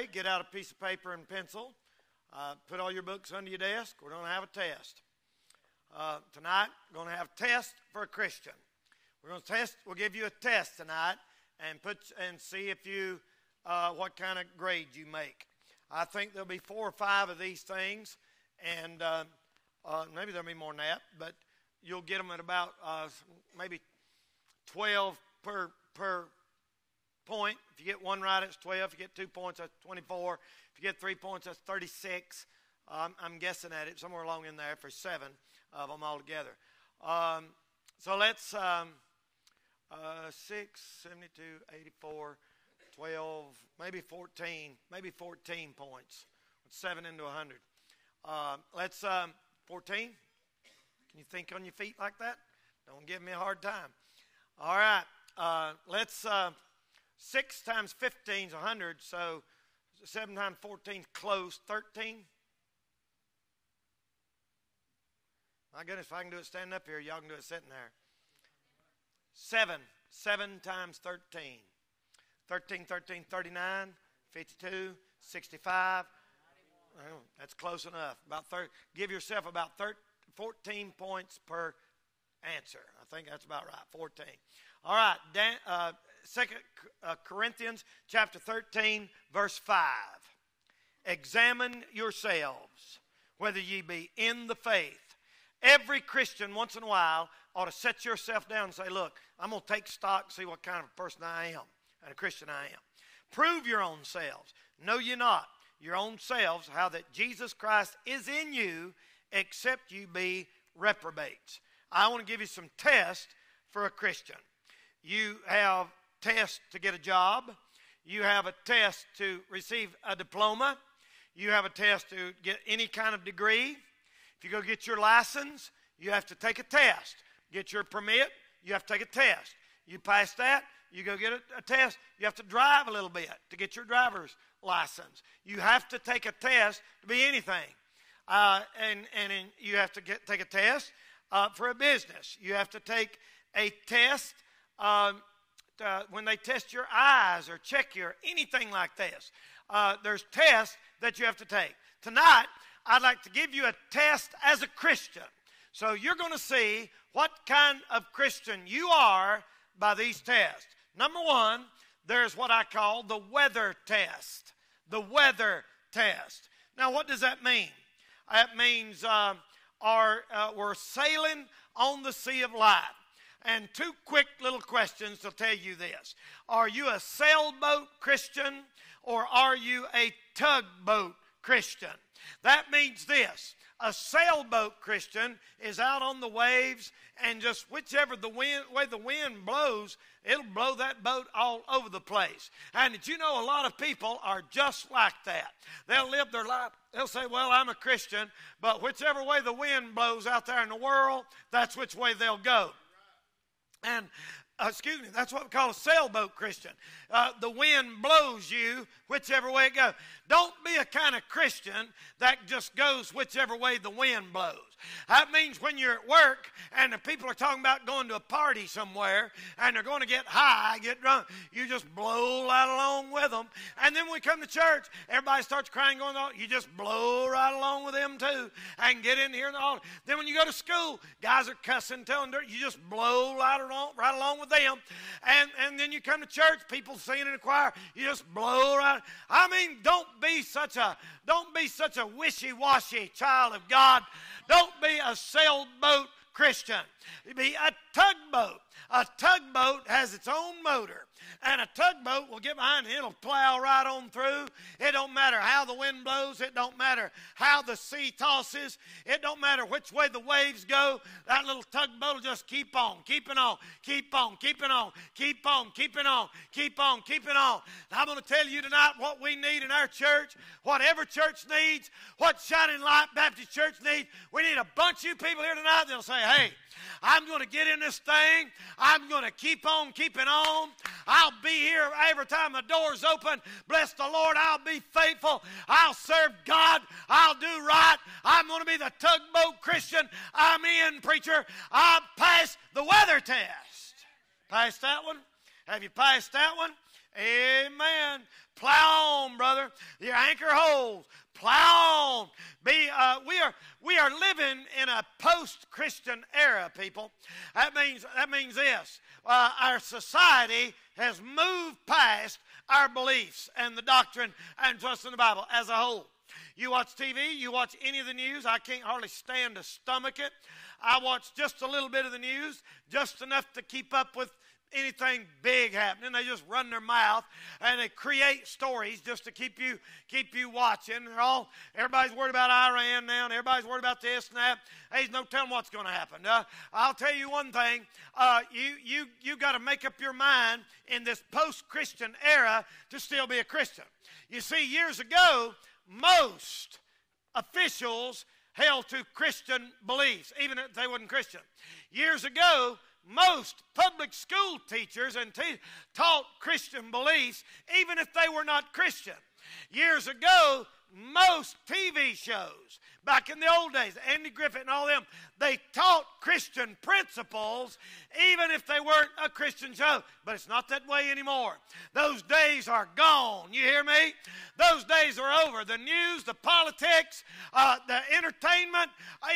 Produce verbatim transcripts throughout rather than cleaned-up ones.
today, get out a piece of paper and pencil. Uh, put all your books under your desk. We're going to have a test. Uh, tonight, we're going to have a test for a Christian. We're going to test. We'll give you a test tonight and put and see if you uh, what kind of grade you make. I think there'll be four or five of these things, and uh, uh, maybe there'll be more than that. But you'll get them at about uh, maybe twelve per per point. If you get one right, it's twelve. If you get two points, that's twenty-four. If you get three points, that's thirty-six. Um, I'm guessing at it somewhere along in there for seven of them all together. Um, so let's um, uh, six, seventy-two, eighty-four, twelve, maybe fourteen, maybe fourteen points. Seven into one hundred. Uh, let's um, fourteen. Can you think on your feet like that? Don't give me a hard time. All right. Uh, let's uh, six times fifteen is one hundred. So seven times fourteen is close. thirteen. My goodness, if I can do it standing up here, y'all can do it sitting there. Seven. Seven times thirteen. thirteen, thirteen, thirty-nine, fifty-two, sixty-five. Well, that's close enough. About thirty, give yourself about thirty, fourteen points per answer. I think that's about right, fourteen. All right, Dan, uh, Second Corinthians chapter thirteen, verse five. Examine yourselves, whether ye be in the faith. Every Christian, once in a while, ought to set yourself down and say, look, I'm going to take stock and see what kind of person I am and a Christian I am. Prove your own selves. Know ye not your own selves how that Jesus Christ is in you, except you be reprobates. I want to give you some tests for a Christian. You have tests to get a job. You have a test to receive a diploma. You have a test to get any kind of degree. If you go get your license, you have to take a test. Get your permit, you have to take a test. You pass that, you go get a, a test. You have to drive a little bit to get your driver's license. You have to take a test to be anything. Uh, and, and and you have to get, take a test uh, for a business. You have to take a test uh, to, when they test your eyes or check you or anything like this. Uh, there's tests that you have to take. Tonight, I'd like to give you a test as a Christian. So you're going to see what kind of Christian you are by these tests. Number one, there's what I call the weather test. The weather test. Now, what does that mean? That means uh, our, uh, we're sailing on the sea of life. And two quick little questions to tell you this. Are you a sailboat Christian or are you a tugboat Christian? That means this. A sailboat Christian is out on the waves, and just whichever the wind, way the wind blows, it'll blow that boat all over the place. And did you know a lot of people are just like that? They'll live their life. They'll say, well, I'm a Christian, but whichever way the wind blows out there in the world, that's which way they'll go. And Uh, excuse me, that's what we call a sailboat Christian. Uh, the wind blows you whichever way it goes. Don't be a kind of Christian that just goes whichever way the wind blows. That means when you're at work and the people are talking about going to a party somewhere and they're going to get high, get drunk, you just blow right along with them. And then when we come to church, everybody starts crying, going on. You just blow right along with them too and get in here in the altar. Then when you go to school, guys are cussing, telling dirt. You just blow right along, right along with them. And, and then you come to church, people singing in the choir, you just blow right. I mean, don't be such a don't be such a wishy-washy child of God. Don't be a sailboat Christian. Be a tugboat. A tugboat has its own motor. And a tugboat will get behind it. It'll plow right on through. It don't matter how the wind blows. It don't matter how the sea tosses. It don't matter which way the waves go. That little tugboat will just keep on, keeping on, keep on, keeping on, keep on, keeping on, keep on, keeping on. And I'm going to tell you tonight what we need in our church, whatever church needs, what Shining Light Baptist Church needs. We need a bunch of you people here tonight that'll say, hey, I'm going to get in this thing. I'm going to keep on keeping on. I'll be here every time the door's open. Bless the Lord. I'll be faithful. I'll serve God. I'll do right. I'm going to be the tugboat Christian. I'm in, preacher. I passed the weather test. Passed that one? Have you passed that one? Amen. Plow on, brother. Your anchor holds. Plow on. Be, uh, we are we are living in a post-Christian era, people. That means that means this: uh, our society has moved past our beliefs and the doctrine and trust in the Bible as a whole. You watch T V, you watch any of the news. I can't hardly stand to stomach it. I watch just a little bit of the news, just enough to keep up with anything big happening. They just run their mouth and they create stories just to keep you keep you watching. They're all, everybody's worried about Iran now, and everybody's worried about this and that. Hey, there's no telling what's going to happen. Uh, I'll tell you one thing. Uh, you you you got to make up your mind in this post-Christian era to still be a Christian. You see, years ago, most officials held to Christian beliefs, even if they weren't Christian. Years ago, most public school teachers and te taught Christian beliefs, even if they were not Christian. Years ago, most T V shows, back in the old days, Andy Griffith and all them, they taught Christian principles even if they weren't a Christian show. But it's not that way anymore. Those days are gone. You hear me? Those days are over. The news, the politics, uh, the entertainment,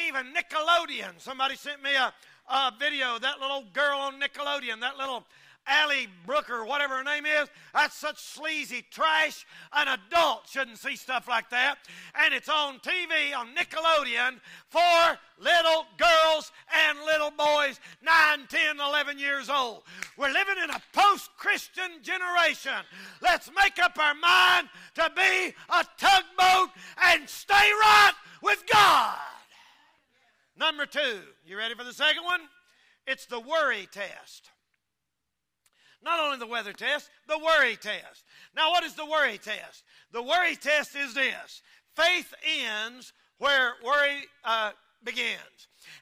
even Nickelodeon. Somebody sent me a, a video, that little girl on Nickelodeon, that little Allie Brooker, whatever her name is. That's such sleazy trash. An adult shouldn't see stuff like that. And it's on T V, on Nickelodeon, for little girls and little boys, nine, ten, eleven years old. We're living in a post-Christian generation. Let's make up our mind to be a tugboat and stay right with God. Number two, you ready for the second one? It's the worry test. Not only the weather test, the worry test. Now, what is the worry test? The worry test is this. Faith ends where worry uh, begins.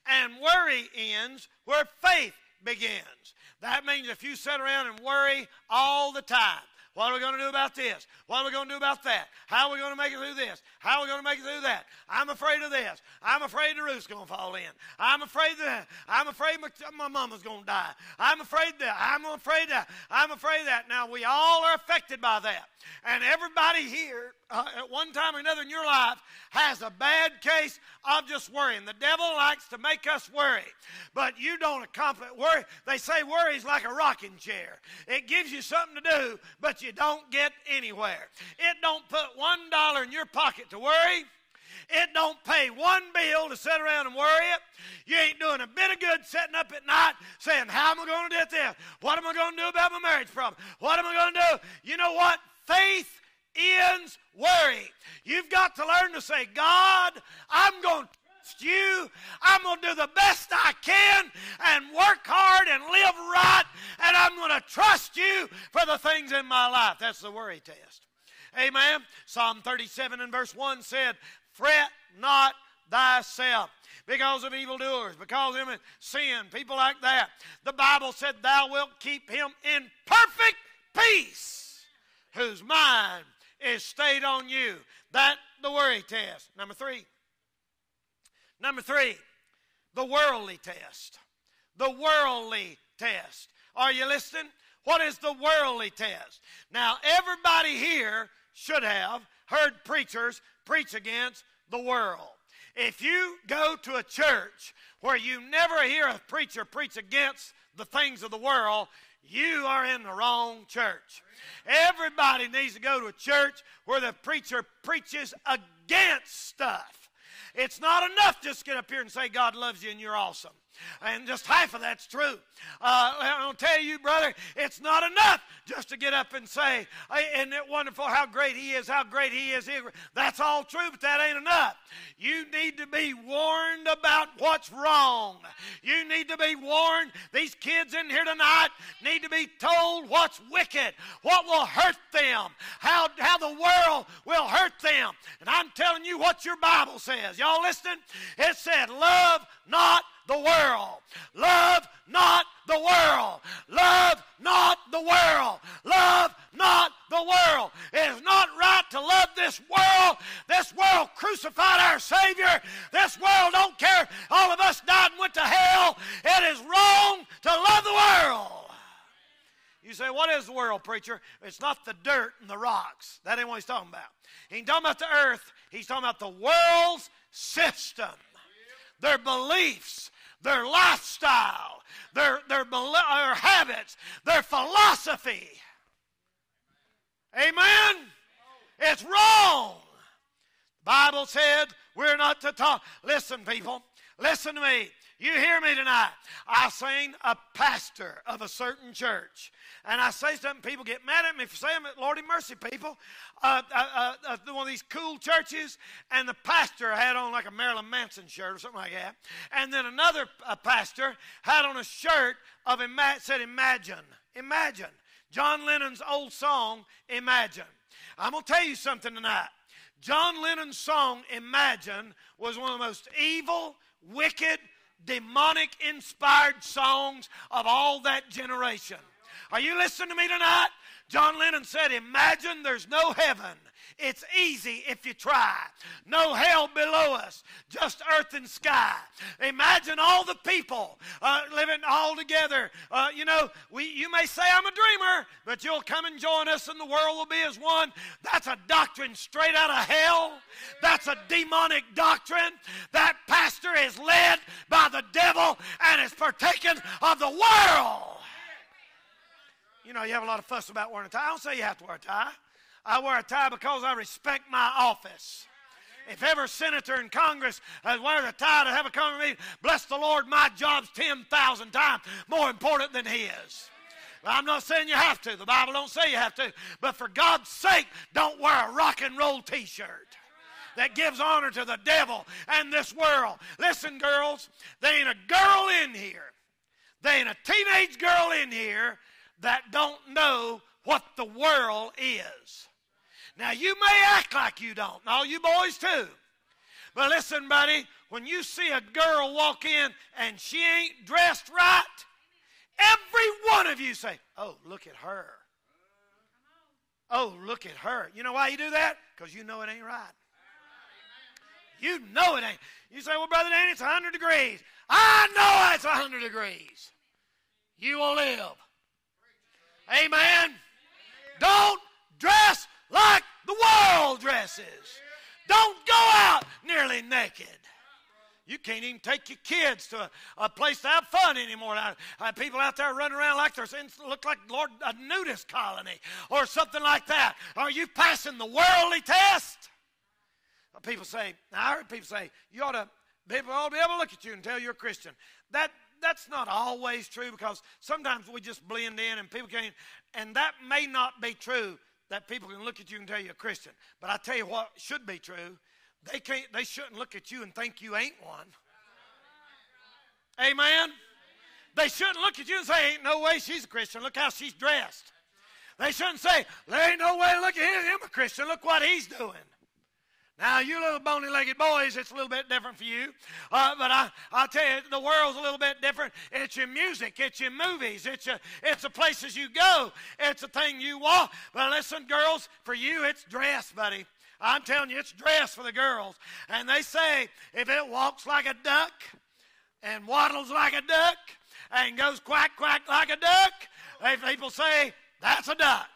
And worry ends where faith begins. That means if you sit around and worry all the time, what are we going to do about this? What are we going to do about that? How are we going to make it through this? How are we going to make it through that? I'm afraid of this. I'm afraid the roof's going to fall in. I'm afraid that. I'm afraid my, my mama's going to die. I'm afraid that. I'm afraid that. I'm afraid that. Now, we all are affected by that. And everybody here, uh, at one time or another in your life, has a bad case of just worrying. The devil likes to make us worry. But you don't accomplish worry. They say worry is like a rocking chair. It gives you something to do, but you don't get anywhere. It don't put one dollar in your pocket to worry. It don't pay one bill to sit around and worry it. You ain't doing a bit of good sitting up at night saying, how am I going to do this? What am I going to do about my marriage problem? What am I going to do? You know what? Faith ends worry. You've got to learn to say, God, I'm going to trust you. I'm going to do the best I can and work hard and live right, and I'm going to trust you for the things in my life. That's the worry test. Amen. Psalm thirty-seven and verse one said, fret not thyself because of evildoers, because of sin, people like that. The Bible said, thou wilt keep him in perfect peace whose mind is stayed on you. That's the worry test. Number three. Number three, the worldly test. The worldly test. Are you listening? What is the worldly test? Now, everybody here should have heard preachers preach against the world. If you go to a church where you never hear a preacher preach against the things of the world, you are in the wrong church. Everybody needs to go to a church where the preacher preaches against stuff. It's not enough just to get up here and say God loves you and you're awesome. And just half of that's true. Uh, I'll tell you, brother, it's not enough just to get up and say, isn't it wonderful how great he is, how great he is. That's all true, but that ain't enough. You need to be warned about what's wrong. You need to be warned. These kids in here tonight need to be told what's wicked, what will hurt them, how, how the world will hurt them. And I'm telling you what your Bible says. Y'all listening? It said, love not the world. Love not the world. Love not the world. Love not the world. It is not right to love this world. This world crucified our Savior. This world don't care. All of us died and went to hell. It is wrong to love the world. You say, what is the world, preacher? It's not the dirt and the rocks. That ain't what he's talking about. He ain't talking about the earth. He's talking about the world's system, their beliefs, their lifestyle, their, their, their habits, their philosophy. Amen? It's wrong. The Bible said we're not to talk. Listen, people. Listen to me. You hear me tonight. I seen a pastor of a certain church. And I say something, people get mad at me for saying it. Lord have mercy, people. Uh, uh, uh, one of these cool churches, and the pastor had on like a Marilyn Manson shirt or something like that. And then another uh, pastor had on a shirt of ima- said, Imagine. Imagine. John Lennon's old song, Imagine. I'm going to tell you something tonight. John Lennon's song, Imagine, was one of the most evil, wicked, demonic-inspired songs of all that generation. Are you listening to me tonight? John Lennon said, imagine there's no heaven. It's easy if you try. No hell below us, just earth and sky. Imagine all the people uh, living all together. Uh, you know, we, you may say I'm a dreamer, but you'll come and join us and the world will be as one. That's a doctrine straight out of hell. That's a demonic doctrine. That pastor is led by the devil and is partaking of the world. You know, you have a lot of fuss about wearing a tie. I don't say you have to wear a tie. I wear a tie because I respect my office. If every senator in Congress has wearing a tie to have a Congress meeting, bless the Lord, my job's ten thousand times more important than his. Well, I'm not saying you have to. The Bible don't say you have to. But for God's sake, don't wear a rock and roll T-shirt that gives honor to the devil and this world. Listen, girls, there ain't a girl in here. There ain't a teenage girl in here that don't know what the world is. Now, you may act like you don't, and all you boys too. But listen, buddy, when you see a girl walk in and she ain't dressed right, every one of you say, oh, look at her. Oh, look at her. You know why you do that? Because you know it ain't right. You know it ain't. You say, well, Brother Danny, it's one hundred degrees. I know it's one hundred degrees. You will live. Amen. Amen. Don't dress like the world dresses. Don't go out nearly naked. You can't even take your kids to a, a place to have fun anymore. I, I, people out there running around like they're look like Lord, a nudist colony or something like that. Are you passing the worldly test? People say, I heard people say, you ought to, people ought to be able to look at you and tell you're a Christian. That That's not always true, because sometimes we just blend in and people can't. And that may not be true, that people can look at you and tell you're a Christian. But I tell you what should be true. They can't. They shouldn't look at you and think you ain't one. Amen? They shouldn't look at you and say, ain't no way she's a Christian. Look how she's dressed. They shouldn't say, there ain't no way to look at him a Christian. Look what he's doing. Now, you little bony-legged boys, it's a little bit different for you. Uh, but I, I'll tell you, the world's a little bit different. It's your music. It's your movies. It's, your, it's the places you go. It's the thing you walk. But listen, girls, for you, it's dress, buddy. I'm telling you, it's dress for the girls. And they say, if it walks like a duck and waddles like a duck and goes quack, quack like a duck, they, people say, that's a duck.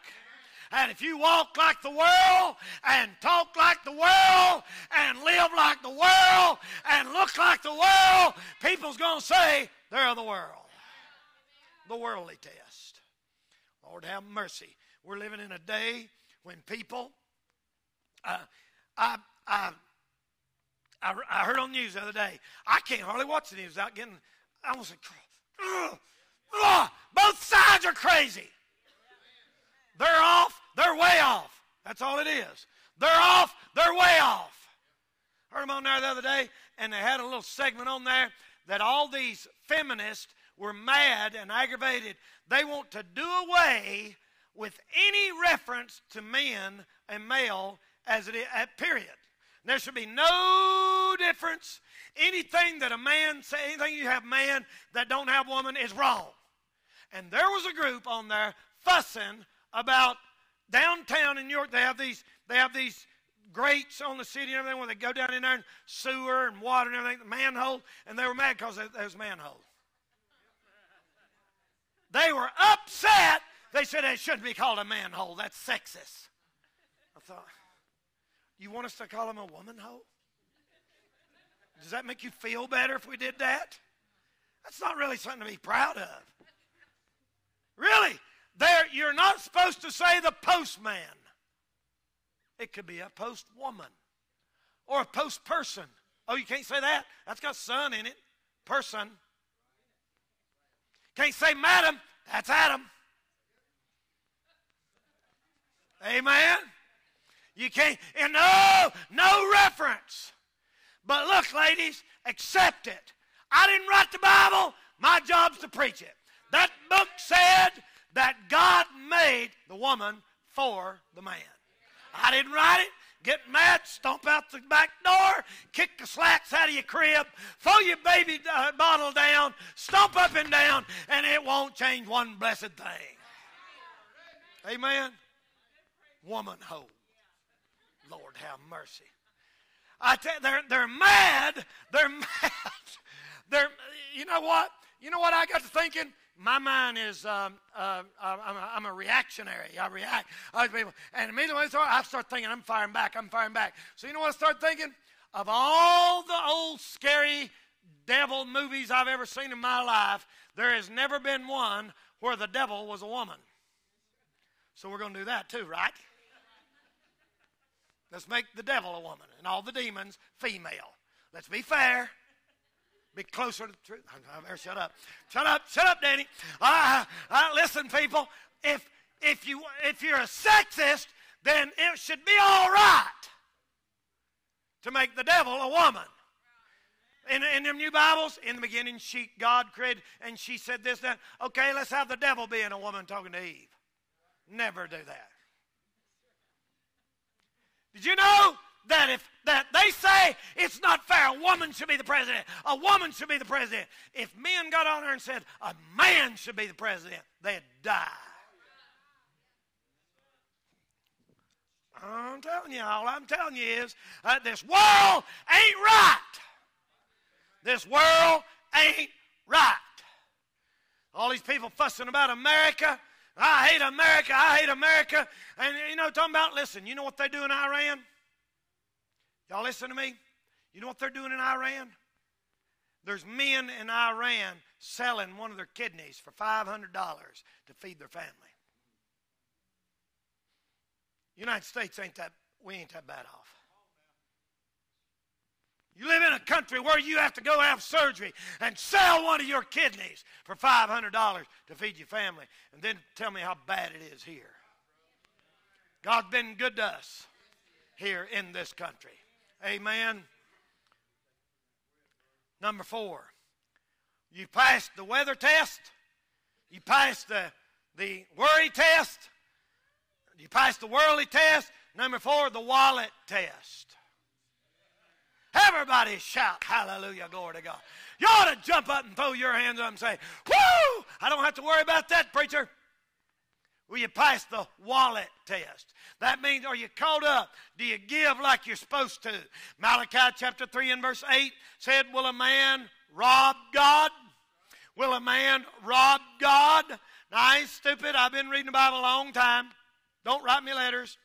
And if you walk like the world and talk like the world and live like the world and look like the world, people's going to say they're the world. The worldly test. Lord have mercy. We're living in a day when people, uh, I, I, I, I heard on the news the other day, I can't hardly watch the news without getting, I almost said, ugh, ugh, both sides are crazy. They're off, they're way off. That's all it is. They're off, they're way off. Heard them on there the other day, and they had a little segment on there that all these feminists were mad and aggravated. They want to do away with any reference to men and male as it is, period. There should be no difference. Anything that a man say, anything you have man that don't have woman is wrong. And there was a group on there fussing about downtown in New York. They have these they have these grates on the city and everything where they go down in there and sewer and water and everything, the manhole, and they were mad because there was a manhole. They were upset They said it shouldn't be called a manhole. That's sexist. I thought, you want us to call them a woman hole? Does that make you feel better if we did that? That's not really something to be proud of. Really, there you're not supposed to say the postman. It could be a postwoman or a postperson. Oh, you can't say that? That's got son in it. Person. Can't say madam. That's Adam. Amen? You can't, and no, no reference. But look, ladies, accept it. I didn't write the Bible. My job's to preach it. That book said that God made the woman for the man. I didn't write it. Get mad, stomp out the back door, kick the slats out of your crib, throw your baby bottle down, stomp up and down, and it won't change one blessed thing. Amen? Woman hole. Lord, have mercy. I tell you, they're, they're mad. They're mad. They're, you know what? You know what I got to thinking? My mind is, um, uh, I'm, a, I'm a reactionary. I react. I people, and immediately I start, I start thinking, I'm firing back, I'm firing back. So you know what I start thinking? Of all the old scary devil movies I've ever seen in my life, there has never been one where the devil was a woman. So we're going to do that too, right? Let's make the devil a woman and all the demons female. Let's be fair. Be closer to the truth. I better shut up. Shut up. Shut up, Danny. Uh, uh, listen, people. If if you if you're a sexist, then it should be all right to make the devil a woman. In in them new Bibles, in the beginning, she God created, and she said this. That okay, let's have the devil being a woman talking to Eve. Never do that. Did you know? That if that they say it's not fair, a woman should be the president. A woman should be the president. If men got on there and said a man should be the president, they'd die. I'm telling you, all I'm telling you is uh, this world ain't right. This world ain't right. All these people fussing about America. I hate America. I hate America. And you know, talking about, listen, you know what they do in Iran? Y'all listen to me. You know what they're doing in Iran? There's men in Iran selling one of their kidneys for five hundred dollars to feed their family. United States ain't that, we ain't that bad off. You live in a country where you have to go have surgery and sell one of your kidneys for five hundred dollars to feed your family, and then tell me how bad it is here. God's been good to us here in this country. Amen. Number four, you passed the weather test, you passed the, the worry test, you passed the worldly test. Number four, the wallet test. Everybody shout, hallelujah, glory to God. You ought to jump up and throw your hands up and say, woo, I don't have to worry about that, preacher. Will you pass the wallet test? That means, are you caught up? Do you give like you're supposed to? Malachi chapter three and verse eight said, will a man rob God? Will a man rob God? Now, I ain't stupid. I've been reading the Bible a long time. Don't write me letters.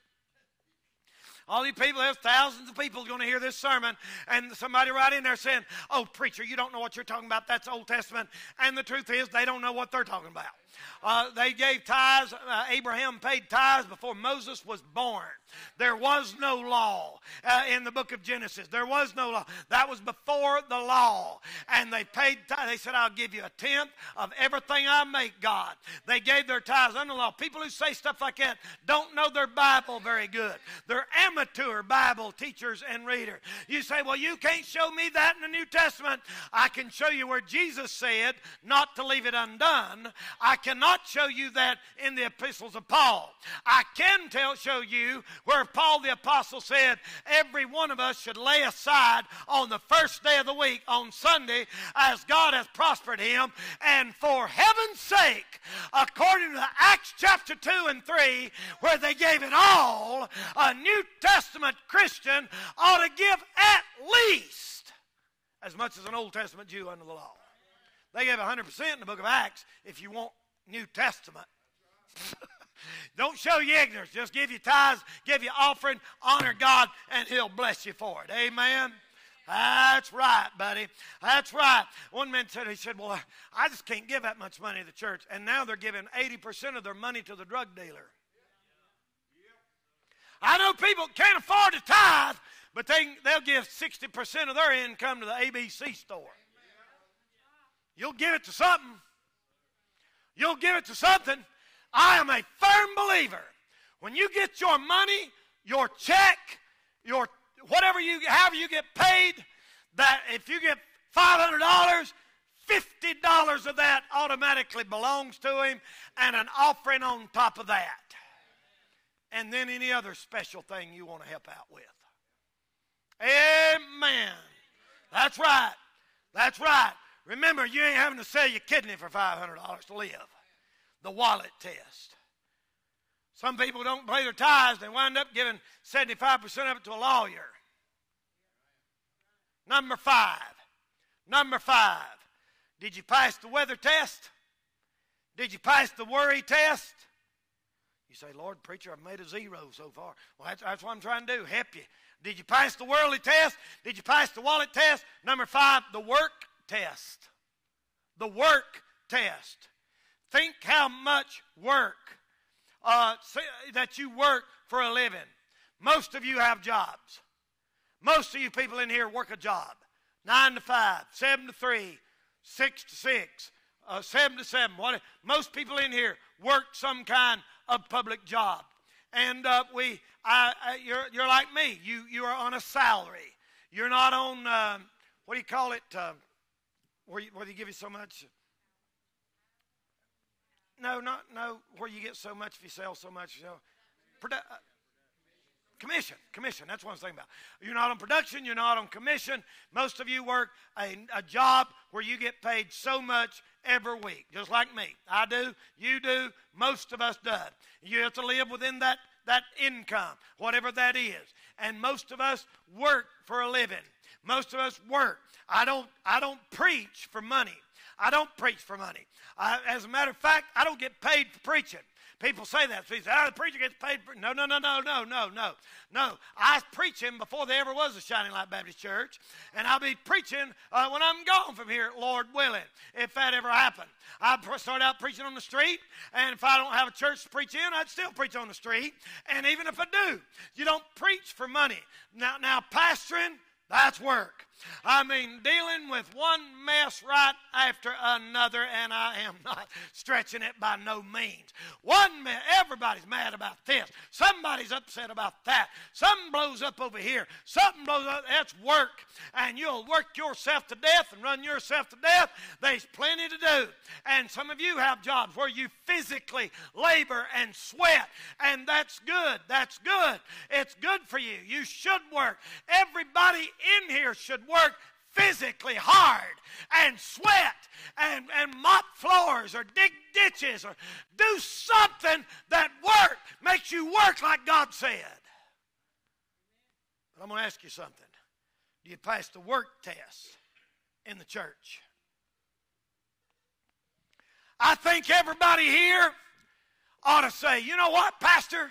All these people, there's thousands of people going to hear this sermon, and somebody right in there saying, oh, preacher, you don't know what you're talking about. That's Old Testament. And the truth is, they don't know what they're talking about. Uh, they gave tithes. Uh, Abraham paid tithes before Moses was born. There was no law uh, in the book of Genesis. There was no law. That was before the law. And they paid tithes. They said, I'll give you a tenth of everything I make, God. They gave their tithes under law. People who say stuff like that don't know their Bible very good. They're amateur Bible teachers and readers. You say, well, you can't show me that in the New Testament. I can show you where Jesus said not to leave it undone. I I cannot show you that in the epistles of Paul. I can tell, show you where Paul the apostle said every one of us should lay aside on the first day of the week, on Sunday, as God has prospered him, and for heaven's sake, according to Acts chapter two and three, where they gave it all, a New Testament Christian ought to give at least as much as an Old Testament Jew under the law. They gave one hundred percent in the book of Acts if you want New Testament. Don't show you ignorance. Just give you tithes, give you offering, honor God, and he'll bless you for it. Amen? That's right, buddy. That's right. One man said, he said, well, I just can't give that much money to the church. And now they're giving eighty percent of their money to the drug dealer. I know people can't afford to tithe, but they, they'll give sixty percent of their income to the A B C store. You'll give it to something. You'll give it to something. I am a firm believer. When you get your money, your check, your whatever you, however you get paid, that if you get five hundred dollars, fifty dollars of that automatically belongs to him and an offering on top of that. And then any other special thing you want to help out with. Amen. That's right. That's right. Remember, you ain't having to sell your kidney for five hundred dollars to live. The wallet test. Some people don't pay their tithes. They wind up giving seventy-five percent of it to a lawyer. Number five. Number five. Did you pass the weather test? Did you pass the worry test? You say, Lord, preacher, I've made a zero so far. Well, that's, that's what I'm trying to do, help you. Did you pass the worldly test? Did you pass the wallet test? Number five, the work test. The work test. Think how much work uh, that you work for a living. Most of you have jobs. Most of you people in here work a job. Nine to five, seven to three, six to six, uh, seven to seven. What, most people in here work some kind of public job. And uh, we, I, I, you're, you're like me. You, you are on a salary. You're not on, uh, what do you call it, uh, where, you, where they give you so much? No, not no. Where you get so much if you sell so much, you know. Produ uh, commission, commission. That's what I was thinking about. You're not on production. You're not on commission. Most of you work a, a job where you get paid so much every week, just like me. I do. You do. Most of us do. You have to live within that that income, whatever that is. And most of us work for a living. Most of us work. I don't. I don't preach for money. I don't preach for money. I, as a matter of fact, I don't get paid for preaching. People say that. People say, oh, the preacher gets paid for... No, no, no, no, no, no, no. No, I was preaching before there ever was a Shining Light Baptist Church, and I'll be preaching uh, when I'm gone from here, Lord willing, if that ever happened. I started out preaching on the street, and if I don't have a church to preach in, I'd still preach on the street. And even if I do, you don't preach for money. Now, now pastoring... that's work. I mean, dealing with one mess right after another, and I am not stretching it by no means. One mess, everybody's mad about this. Somebody's upset about that. Something blows up over here. Something blows up. That's work. And you'll work yourself to death and run yourself to death. There's plenty to do. And some of you have jobs where you physically labor and sweat, and that's good. That's good. It's good for you. You should work. Everybody in here should work physically hard and sweat and, and mop floors or dig ditches or do something that work makes you work like God said. But I'm going to ask you something. Do you pass the work test in the church? I think everybody here ought to say, you know what, Pastor,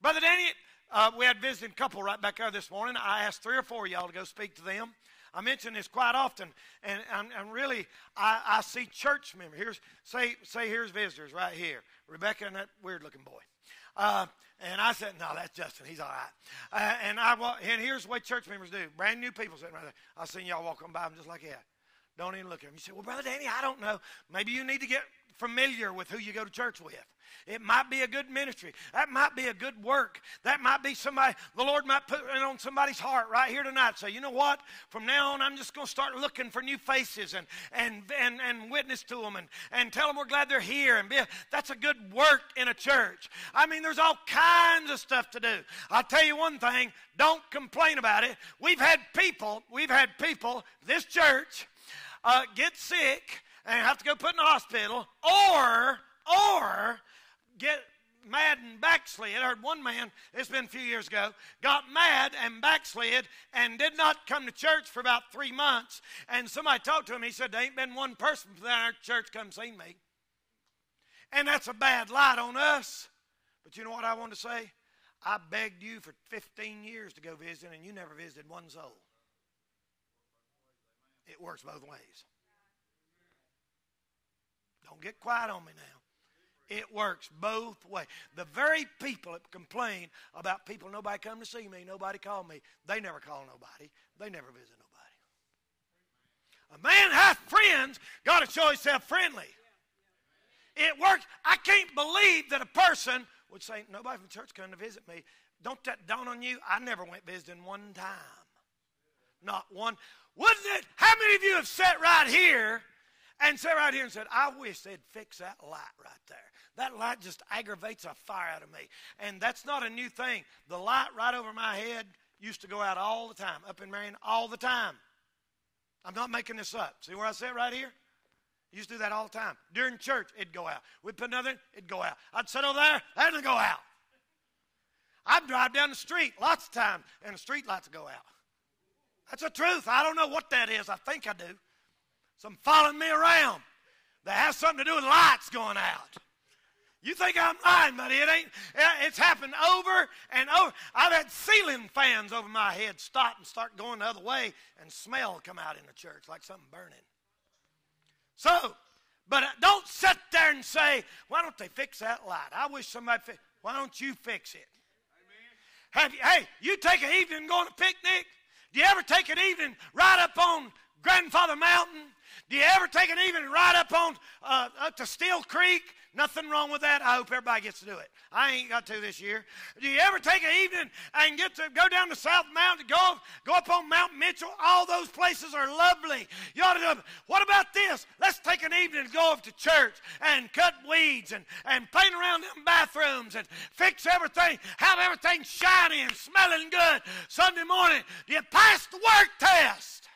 Brother Danny, Uh, we had a visiting couple right back there this morning. I asked three or four of y'all to go speak to them. I mention this quite often, and, and, and really, I, I see church members. Here's, say, say here's visitors right here. Rebecca and that weird-looking boy. Uh, and I said, no, that's Justin. He's all right. Uh, and, I, and here's what church members do. Brand new people sitting right there. I seen y'all walking by them just like that. Don't even look at them. You say, well, Brother Danny, I don't know. Maybe you need to get familiar with who you go to church with. It might be a good ministry. That might be a good work. That might be somebody, the Lord might put it on somebody's heart right here tonight. Say, you know what? From now on, I'm just going to start looking for new faces and, and, and, and witness to them and, and tell them we're glad they're here. And be a, that's a good work in a church. I mean, there's all kinds of stuff to do. I'll tell you one thing. Don't complain about it. We've had people, we've had people, this church, uh, get sick and have to go put in the hospital or, or, get mad and backslid. I heard one man, it's been a few years ago, got mad and backslid and did not come to church for about three months. And somebody talked to him. He said, there ain't been one person from our church come see me. And that's a bad light on us. But you know what I want to say? I begged you for fifteen years to go visit, and you never visited one soul. It works both ways. Don't get quiet on me now. It works both ways. The very people that complain about people, nobody come to see me, nobody call me, they never call nobody. They never visit nobody. A man hath friends, got to show himself friendly. It works. I can't believe that a person would say, nobody from church come to visit me. Don't that dawn on you? I never went visiting one time. Not one. Wouldn't it? How many of you have sat right here and sat right here and said, I wish they'd fix that light right there. That light just aggravates a fire out of me. And that's not a new thing. The light right over my head used to go out all the time, up in Marion all the time. I'm not making this up. See where I sit right here? I used to do that all the time. During church, it'd go out. We'd put another in, it'd go out. I'd sit over there, that'd go out. I'd drive down the street lots of times, and the street lights would go out. That's the truth. I don't know what that is. I think I do. Some following me around. That has something to do with lights going out. You think I'm lying, buddy. It ain't. It's happened over and over. I've had ceiling fans over my head stop and start going the other way, and smell come out in the church like something burning. So, but don't sit there and say, why don't they fix that light? I wish somebody fixed it. Why don't you fix it? Amen. Have you, hey, you take an evening going to picnic? Do you ever take an evening right up on Grandfather Mountain? Do you ever take an evening right up on uh, up to Steel Creek? Nothing wrong with that. I hope everybody gets to do it. I ain't got to this year. Do you ever take an evening and get to go down to South Mountain, go, go up on Mount Mitchell? All those places are lovely. You ought to do it. What about this? Let's take an evening and go up to church and cut weeds and, and paint around them bathrooms and fix everything, have everything shiny and smelling good. Sunday morning, do you pass the work test?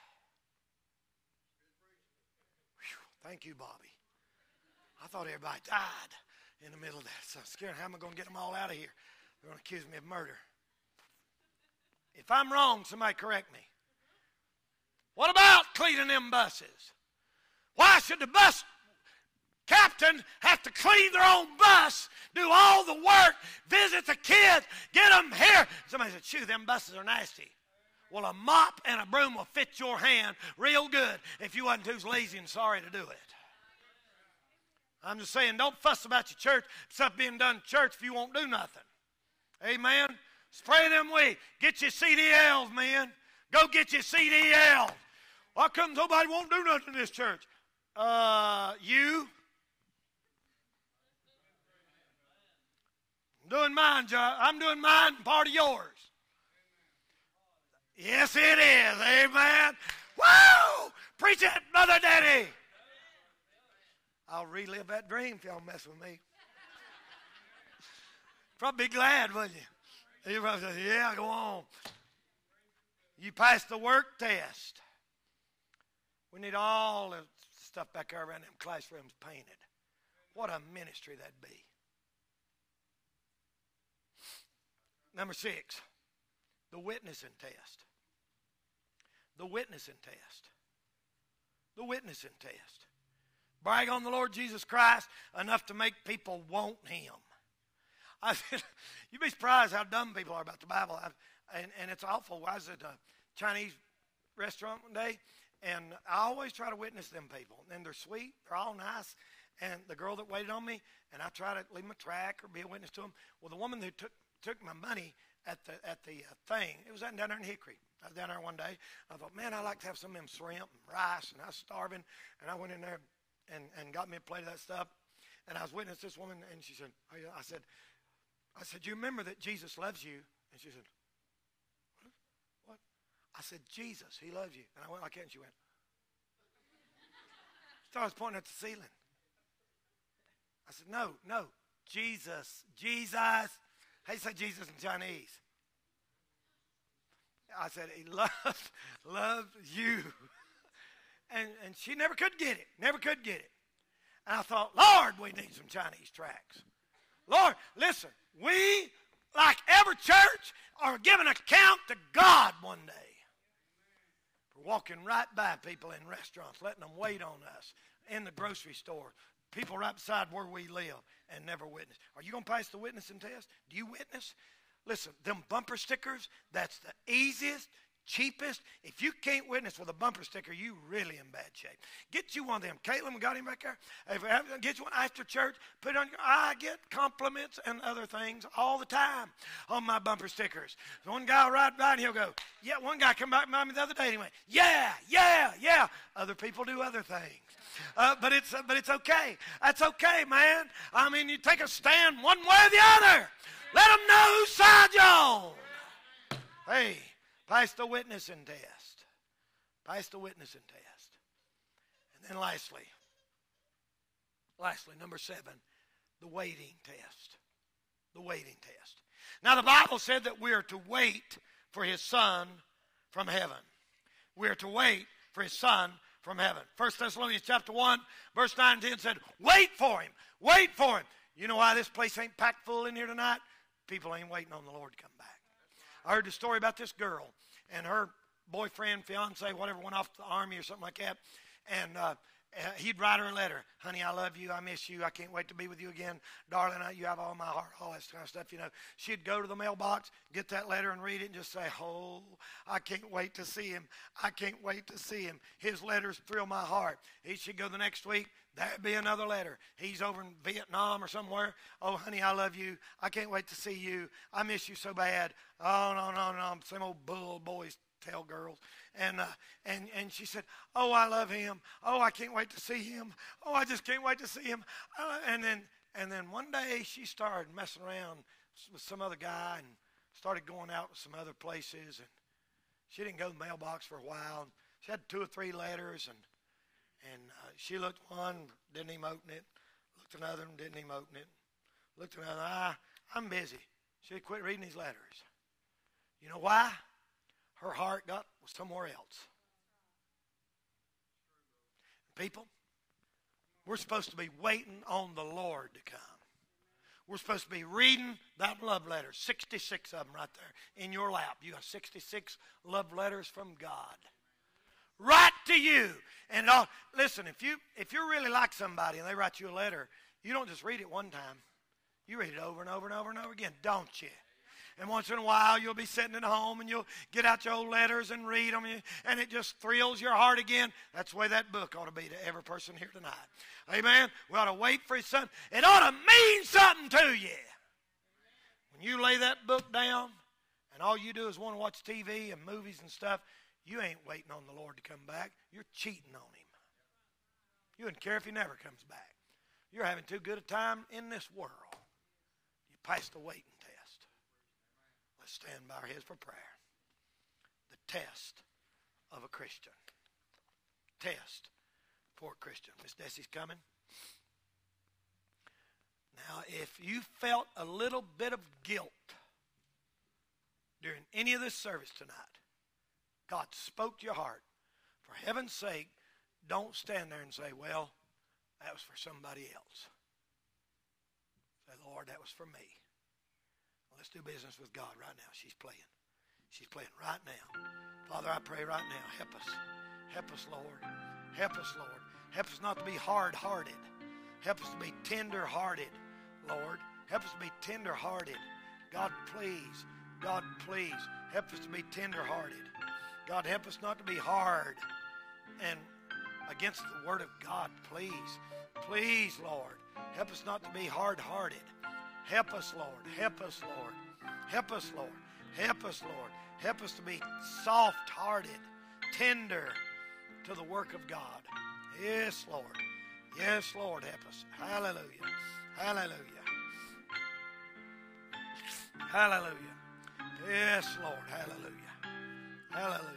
Whew, thank you, Bobby. I thought everybody died in the middle of that. So I'm scared. How am I going to get them all out of here? They're going to accuse me of murder. If I'm wrong, somebody correct me. What about cleaning them buses? Why should the bus captain have to clean their own bus, do all the work, visit the kids, get them here? Somebody said, shoo, them buses are nasty. Well, a mop and a broom will fit your hand real good if you wasn't too lazy and sorry to do it. I'm just saying, don't fuss about your church, stuff being done in church if you won't do nothing. Amen? Spray them weed. Get your C D Ls, man. Go get your C D Ls. Why come nobody won't do nothing in this church? Uh, you? I'm doing mine, John. I'm doing mine and part of yours. Yes, it is. Amen? Woo! Preach it, Mother Daddy. I'll relive that dream if y'all mess with me. Probably be glad, wouldn't you? You probably say, yeah, go on. You passed the work test. We need all the stuff back there around them classrooms painted. What a ministry that'd be. Number six, the witnessing test. The witnessing test. The witnessing test. Brag on the Lord Jesus Christ enough to make people want him. I said, you'd be surprised how dumb people are about the Bible. I, and, and it's awful. I was at a Chinese restaurant one day, and I always try to witness them people. And they're sweet. They're all nice. And the girl that waited on me, and I try to leave them a track or be a witness to them. Well, the woman who took, took my money at the, at the uh, thing, it was down there in Hickory. I was down there one day. I thought, man, I'd like to have some of them shrimp and rice, and I was starving. And I went in there. And, and got me a plate of that stuff. And I was witnessing this woman, and she said, I said, I said, you remember that Jesus loves you? And she said, what? what? I said, Jesus, he loves you. And I went like that, and she went. She thought I was pointing at the ceiling. I said, no, no, Jesus, Jesus. How do you say Jesus in Chinese? I said, he loves, loves you. And, and she never could get it, never could get it. And I thought, Lord, we need some Chinese tracts. Lord, listen, we, like every church, are giving account to God one day. We're walking right by people in restaurants, letting them wait on us, in the grocery store, people right beside where we live and never witness. Are you going to pass the witnessing test? Do you witness? Listen, them bumper stickers, that's the easiest, cheapest. If you can't witness with a bumper sticker, you really in bad shape. Get you one of them. Caitlin, we got him back there. If we have, get you one after church. Put it on. Your, I get compliments and other things all the time on my bumper stickers. One guy will ride by and he'll go, yeah. One guy come back by me the other day and he went, yeah, yeah, yeah. Other people do other things. Uh, but it's uh, but it's okay. That's okay, man. I mean, you take a stand one way or the other. Let them know whose side you're on. Hey. Pass the witnessing test. Pass the witnessing test. And then lastly, lastly, number seven, the waiting test. The waiting test. Now, the Bible said that we are to wait for his son from heaven. We are to wait for his son from heaven. First Thessalonians chapter one, verse nine and ten said, wait for him. Wait for him. You know why this place ain't packed full in here tonight? People ain't waiting on the Lord to come back. I heard the story about this girl and her boyfriend, fiance, whatever, went off to the army or something like that. And uh, he'd write her a letter. Honey, I love you. I miss you. I can't wait to be with you again. Darling, I, you have all my heart. All that kind of stuff, you know. She'd go to the mailbox, get that letter and read it and just say, oh, I can't wait to see him. I can't wait to see him. His letters thrill my heart. He should go the next week. That'd be another letter. He's over in Vietnam or somewhere. Oh, honey, I love you. I can't wait to see you. I miss you so bad. Oh, no, no, no. Some old bull boys tell girls. And, uh, and, and she said, oh, I love him. Oh, I can't wait to see him. Oh, I just can't wait to see him. Uh, and, then, and then one day she started messing around with some other guy and started going out with some other places. And she didn't go to the mailbox for a while. She had two or three letters, and And uh, she looked one, didn't even open it. Looked another one, didn't even open it. Looked another, ah, I'm busy. She quit reading these letters. You know why? Her heart got somewhere else. People, we're supposed to be waiting on the Lord to come. We're supposed to be reading that love letter, sixty-six of them right there in your lap. You got sixty-six love letters from God. Right to you. And all, listen, if you if you really like somebody and they write you a letter, you don't just read it one time. You read it over and over and over and over again, don't you? And once in a while, you'll be sitting at home and you'll get out your old letters and read them, and it just thrills your heart again. That's the way that book ought to be to every person here tonight. Amen? We ought to wait for his son. It ought to mean something to you. When you lay that book down and all you do is want to watch T V and movies and stuff, you ain't waiting on the Lord to come back. You're cheating on him. You wouldn't care if he never comes back. You're having too good a time in this world. You pass the waiting test. Let's stand by our heads for prayer. The test of a Christian. Test for a Christian. Miss Desi's coming. Now, if you felt a little bit of guilt during any of this service tonight, God spoke to your heart. For heaven's sake, don't stand there and say, well, that was for somebody else. Say, Lord, that was for me. Well, let's do business with God right now. She's playing. She's playing right now. Father, I pray right now, help us. Help us, Lord. Help us, Lord. Help us not to be hard-hearted. Help us to be tender-hearted, Lord. Help us to be tender-hearted. God, please. God, please. Help us to be tender-hearted. God, help us not to be hard and against the word of God, please. Please, Lord, help us not to be hard-hearted. Help us, Lord. Help us, Lord. Help us, Lord. Help us, Lord. Help us to be soft-hearted, tender to the work of God. Yes, Lord. Yes, Lord, help us. Hallelujah. Hallelujah. Hallelujah. Yes, Lord. Hallelujah. Hallelujah.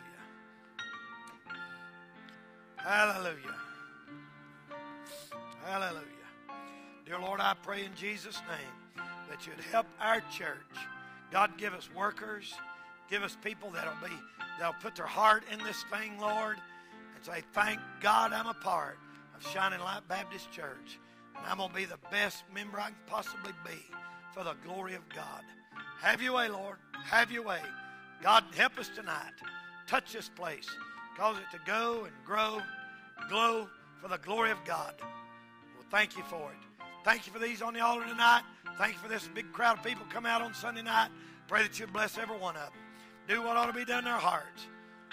Hallelujah. Hallelujah. Dear Lord, I pray in Jesus' name that you'd help our church. God, give us workers. Give us people that'll be, that'll put their heart in this thing, Lord, and say, thank God I'm a part of Shining Light Baptist Church. And I'm going to be the best member I can possibly be for the glory of God. Have your way, Lord. Have your way. God, help us tonight. Touch this place. Cause it to go and grow, glow for the glory of God. Well, Thank you for it. Thank you for these on the altar tonight. Thank you for this big crowd of people come out on Sunday night. Pray that you bless every one of them. Do what ought to be done in their hearts.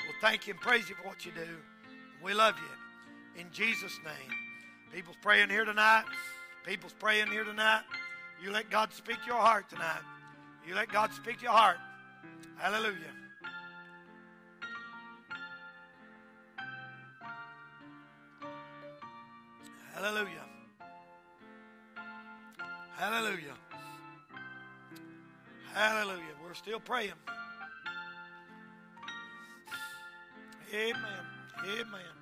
We'll thank you and praise you for what you do. We love you. In Jesus' name. People's praying here tonight. People's praying here tonight. You let God speak to your heart tonight. You let God speak to your heart. Hallelujah. Hallelujah. Hallelujah. Hallelujah. We're still praying. Amen. Amen.